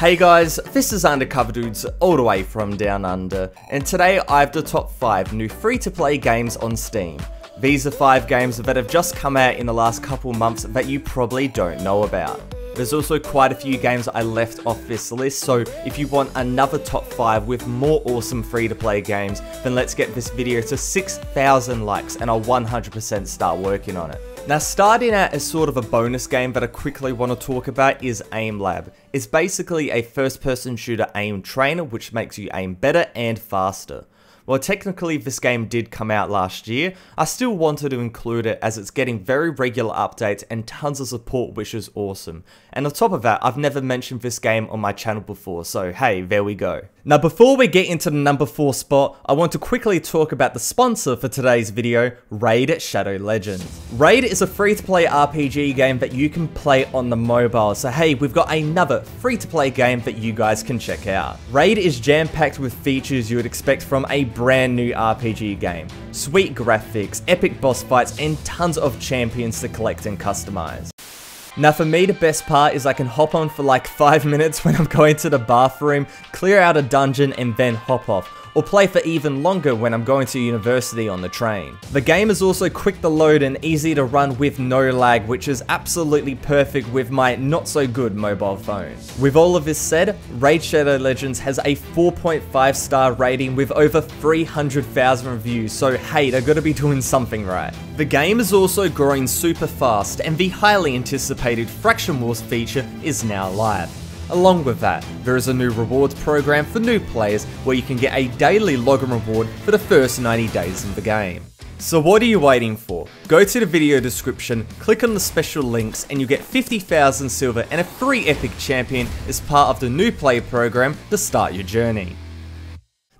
Hey guys, this is Undercover Dudes all the way from Down Under, and today I have the top 5 new free-to-play games on Steam. These are 5 games that have just come out in the last couple months that you probably don't know about. There's also quite a few games I left off this list, so if you want another top 5 with more awesome free-to-play games, then let's get this video to 6,000 likes and I'll 100% start working on it. Now, starting out as sort of a bonus game that I quickly want to talk about is Aim Lab. It's basically a first-person shooter aim trainer which makes you aim better and faster. While technically this game did come out last year, I still wanted to include it as it's getting very regular updates and tons of support which is awesome. And on top of that, I've never mentioned this game on my channel before, so hey, there we go. Now before we get into the number 4 spot, I want to quickly talk about the sponsor for today's video, Raid Shadow Legends. Raid is a free-to-play RPG game that you can play on the mobile, so hey, we've got another free-to-play game that you guys can check out. Raid is jam-packed with features you would expect from a brand new RPG game. Sweet graphics, epic boss fights, and tons of champions to collect and customize. Now for me, the best part is I can hop on for like 5 minutes when I'm going to the bathroom, clear out a dungeon and then hop off, or play for even longer when I'm going to university on the train. The game is also quick to load and easy to run with no lag, which is absolutely perfect with my not so good mobile phone. With all of this said, Raid Shadow Legends has a 4.5 star rating with over 300,000 reviews, so hey, they're gonna be doing something right. The game is also growing super fast, and the highly anticipated Faction Wars feature is now live. Along with that, there is a new rewards program for new players where you can get a daily login reward for the first 90 days in the game. So what are you waiting for? Go to the video description, click on the special links, and you get 50,000 silver and a free epic champion as part of the new player program to start your journey.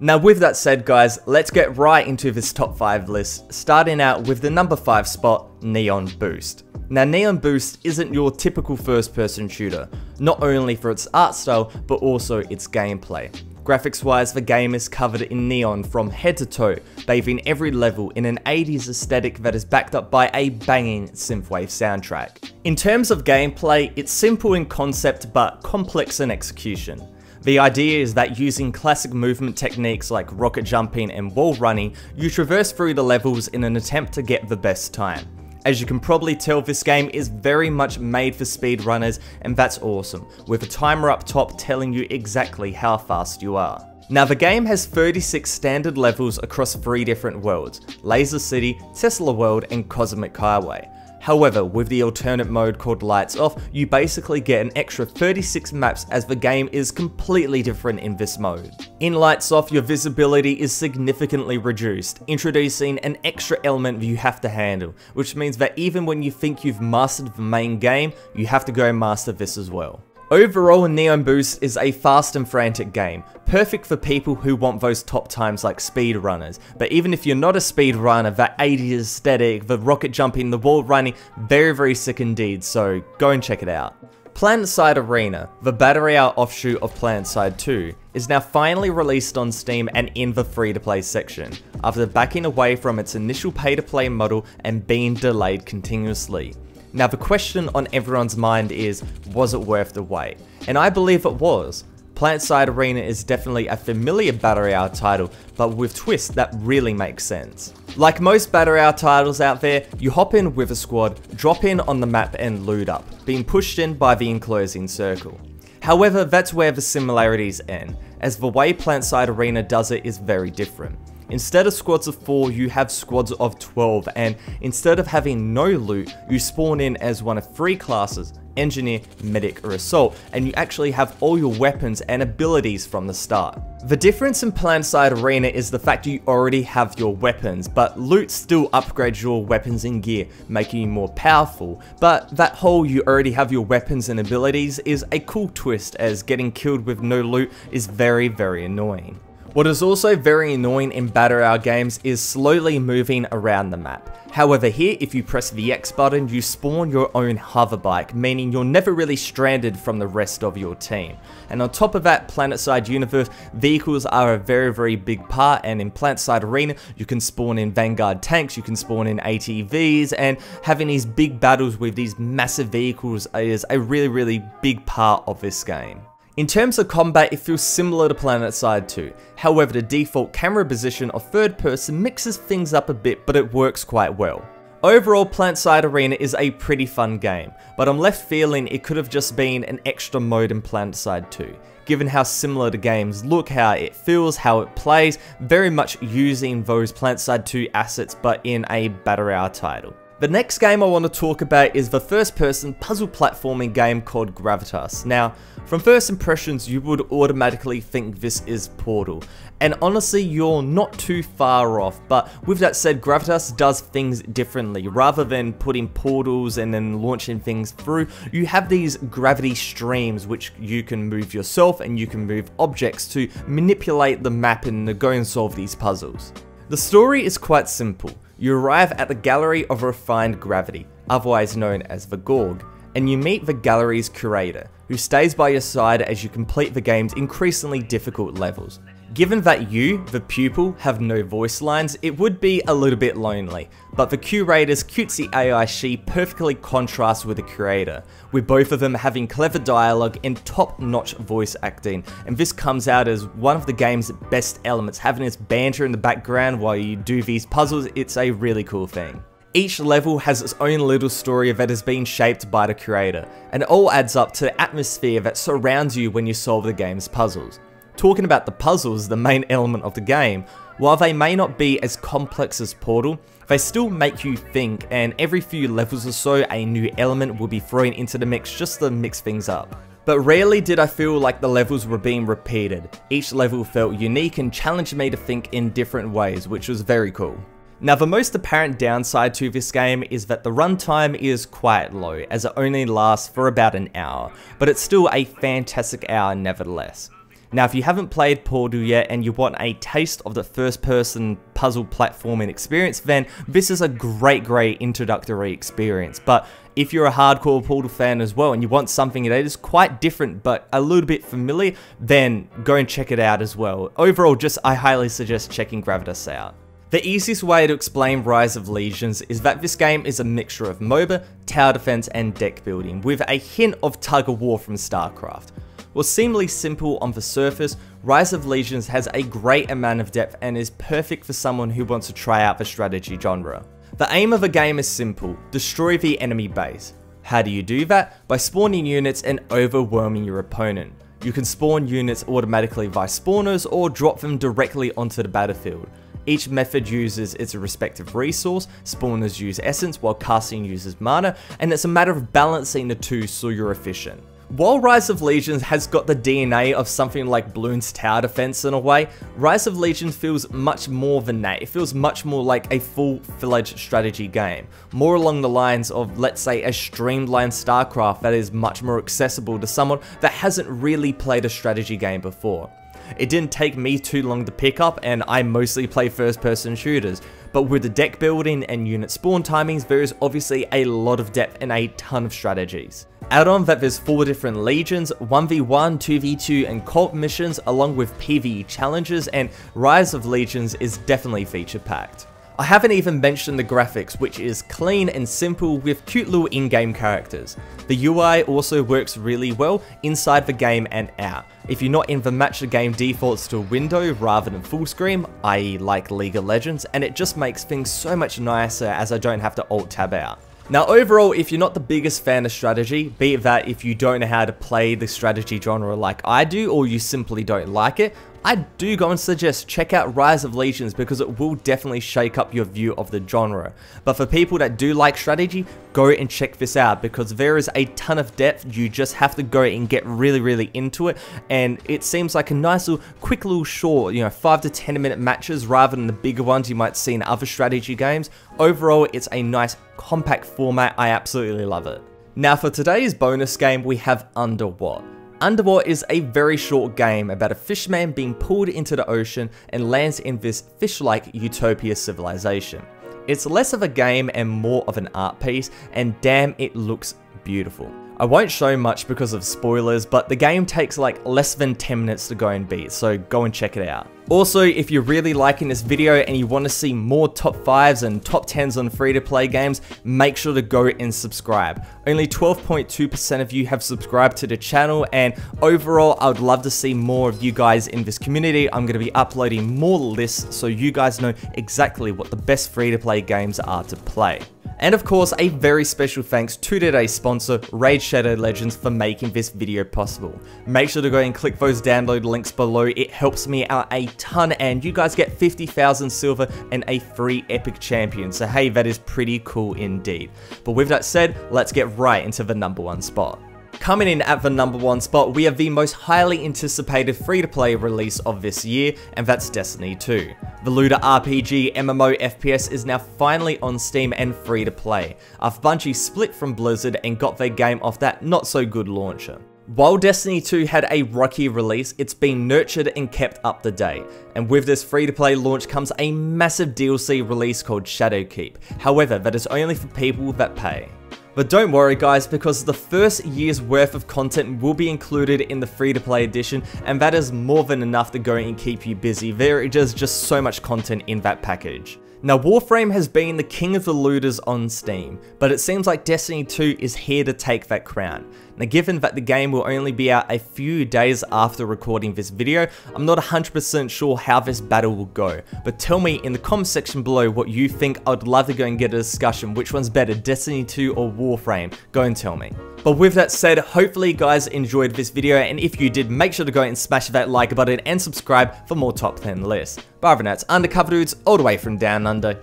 Now with that said guys, let's get right into this top 5 list, starting out with the number 5 spot, Neon Boost. Now Neon Boost isn't your typical first person shooter, not only for its art style but also its gameplay. Graphics wise, the game is covered in neon from head to toe, bathing every level in an 80s aesthetic that is backed up by a banging synthwave soundtrack. In terms of gameplay, it's simple in concept but complex in execution. The idea is that using classic movement techniques like rocket jumping and wall running, you traverse through the levels in an attempt to get the best time. As you can probably tell, this game is very much made for speedrunners, and that's awesome, with a timer up top telling you exactly how fast you are. Now the game has 36 standard levels across 3 different worlds, Laser City, Tesla World and Cosmic Highway. However, with the alternate mode called Lights Off, you basically get an extra 36 maps as the game is completely different in this mode. In Lights Off, your visibility is significantly reduced, introducing an extra element you have to handle, which means that even when you think you've mastered the main game, you have to go master this as well. Overall, Neon Boost is a fast and frantic game, perfect for people who want those top times like speedrunners, but even if you're not a speedrunner, that 80s aesthetic, the rocket jumping, the wall running, very very sick indeed, so go and check it out. Planetside Arena, the battle royale offshoot of Planetside 2, is now finally released on Steam and in the free-to-play section, after backing away from its initial pay-to-play model and being delayed continuously. Now the question on everyone's mind is, was it worth the wait? And I believe it was. Planetside Arena is definitely a familiar battle royale title, but with twists that really make sense. Like most battle royale titles out there, you hop in with a squad, drop in on the map and loot up, being pushed in by the enclosing circle. However, that's where the similarities end, as the way Planetside Arena does it is very different. Instead of squads of 4, you have squads of 12, and instead of having no loot, you spawn in as one of 3 classes, engineer, medic or assault, and you actually have all your weapons and abilities from the start. The difference in Planetside Arena is the fact you already have your weapons, but loot still upgrades your weapons and gear, making you more powerful, but that whole you already have your weapons and abilities is a cool twist, as getting killed with no loot is very very annoying. What is also very annoying in battle royale games is slowly moving around the map. However here, if you press the X button, you spawn your own hover bike, meaning you're never really stranded from the rest of your team. And on top of that, Planetside Universe, vehicles are a very very big part, and in Planetside Arena, you can spawn in Vanguard tanks, you can spawn in ATVs, and having these big battles with these massive vehicles is a really really big part of this game. In terms of combat, it feels similar to Planetside 2, however the default camera position of third person mixes things up a bit, but it works quite well. Overall, Planetside Arena is a pretty fun game, but I'm left feeling it could have just been an extra mode in Planetside 2, given how similar the games look, how it feels, how it plays, very much using those Planetside 2 assets but in a battle royale title. The next game I want to talk about is the first person puzzle platforming game called Gravitas. Now, from first impressions you would automatically think this is Portal, and honestly you're not too far off, but with that said, Gravitas does things differently. Rather than putting portals and then launching things through, you have these gravity streams which you can move yourself and you can move objects to manipulate the map and go and solve these puzzles. The story is quite simple. You arrive at the Gallery of Refined Gravity, otherwise known as the Gorg, and you meet the gallery's curator, who stays by your side as you complete the game's increasingly difficult levels. Given that you, the pupil, have no voice lines, it would be a little bit lonely, but the curator's cutesy AI she perfectly contrasts with the creator, with both of them having clever dialogue and top-notch voice acting, and this comes out as one of the game's best elements. Having this banter in the background while you do these puzzles, it's a really cool thing. Each level has its own little story that has been shaped by the creator, and it all adds up to the atmosphere that surrounds you when you solve the game's puzzles. Talking about the puzzles, the main element of the game, while they may not be as complex as Portal, they still make you think, and every few levels or so a new element will be thrown into the mix just to mix things up. But rarely did I feel like the levels were being repeated. Each level felt unique and challenged me to think in different ways, which was very cool. Now, the most apparent downside to this game is that the runtime is quite low, as it only lasts for about an hour, but it's still a fantastic hour nevertheless. Now, if you haven't played Portal yet and you want a taste of the first person puzzle platforming experience, then this is a great introductory experience. But if you're a hardcore Portal fan as well and you want something that is quite different but a little bit familiar, then go and check it out as well. Overall, I highly suggest checking Gravitas out. The easiest way to explain Rise of Legions is that this game is a mixture of MOBA, tower defense and deck building, with a hint of tug of war from StarCraft. While seemingly simple on the surface, Rise of Legions has a great amount of depth and is perfect for someone who wants to try out the strategy genre. The aim of the game is simple: destroy the enemy base. How do you do that? By spawning units and overwhelming your opponent. You can spawn units automatically via spawners or drop them directly onto the battlefield. Each method uses its respective resource, spawners use essence while casting uses mana, and it's a matter of balancing the two so you're efficient. While Rise of Legions has got the DNA of something like Bloons Tower Defense in a way, Rise of Legions feels much more than that. It feels much more like a full-fledged strategy game, more along the lines of, let's say, a streamlined StarCraft that is much more accessible to someone that hasn't really played a strategy game before. It didn't take me too long to pick up, and I mostly play first-person shooters, but with the deck building and unit spawn timings, there is obviously a lot of depth and a ton of strategies. Add on that there's 4 different legions, 1v1, 2v2 and cult missions, along with PvE challenges, and Rise of Legions is definitely feature-packed. I haven't even mentioned the graphics, which is clean and simple with cute little in-game characters. The UI also works really well inside the game and out. If you're not in the match, the game defaults to a window rather than full screen, i.e. like League of Legends, and it just makes things so much nicer as I don't have to alt-tab out. Now overall, if you're not the biggest fan of strategy, be it that if you don't know how to play the strategy genre like I do, or you simply don't like it, I do go and suggest check out Rise of Legions because it will definitely shake up your view of the genre. But for people that do like strategy, go and check this out because there is a ton of depth. You just have to go and get really into it, and it seems like a nice little quick little short, 5 to 10 minute matches rather than the bigger ones you might see in other strategy games. Overall, it's a nice compact format. I absolutely love it. Now for today's bonus game, we have Underwater. Underwater is a very short game about a fishman being pulled into the ocean and lands in this fish-like utopia civilization. It's less of a game and more of an art piece, and damn, it looks beautiful. I won't show much because of spoilers, but the game takes like less than 10 minutes to go and beat, so go and check it out. Also, if you're really liking this video and you want to see more top 5s and top 10s on free-to-play games, make sure to go and subscribe. Only 12.2% of you have subscribed to the channel, and overall I would love to see more of you guys in this community. I'm going to be uploading more lists so you guys know exactly what the best free-to-play games are to play. And of course, a very special thanks to today's sponsor, Raid Shadow Legends, for making this video possible. Make sure to go and click those download links below, it helps me out a ton, and you guys get 50,000 silver and a free epic champion, so hey, that is pretty cool indeed. But with that said, let's get right into the number 1 spot. Coming in at the number 1 spot, we have the most highly anticipated free-to-play release of this year, and that's Destiny 2. The looter RPG MMO FPS is now finally on Steam and free-to-play, after Bungie split from Blizzard and got their game off that not-so-good launcher. While Destiny 2 had a rocky release, it's been nurtured and kept up to date, and with this free-to-play launch comes a massive DLC release called Shadowkeep. However, that is only for people that pay. But don't worry guys, because the first year's worth of content will be included in the free-to-play edition, and that is more than enough to go and keep you busy. There is just so much content in that package. Now, Warframe has been the king of the looters on Steam, but it seems like Destiny 2 is here to take that crown. Now, given that the game will only be out a few days after recording this video, I'm not 100% sure how this battle will go, but tell me in the comments section below what you think. I'd love to go and get a discussion, which one's better, Destiny 2 or Warframe? Go and tell me. But with that said, hopefully you guys enjoyed this video, and if you did, make sure to go and smash that like button and subscribe for more top 10 lists. But other than that, it's Undercover Dudes, all the way from down under,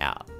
out.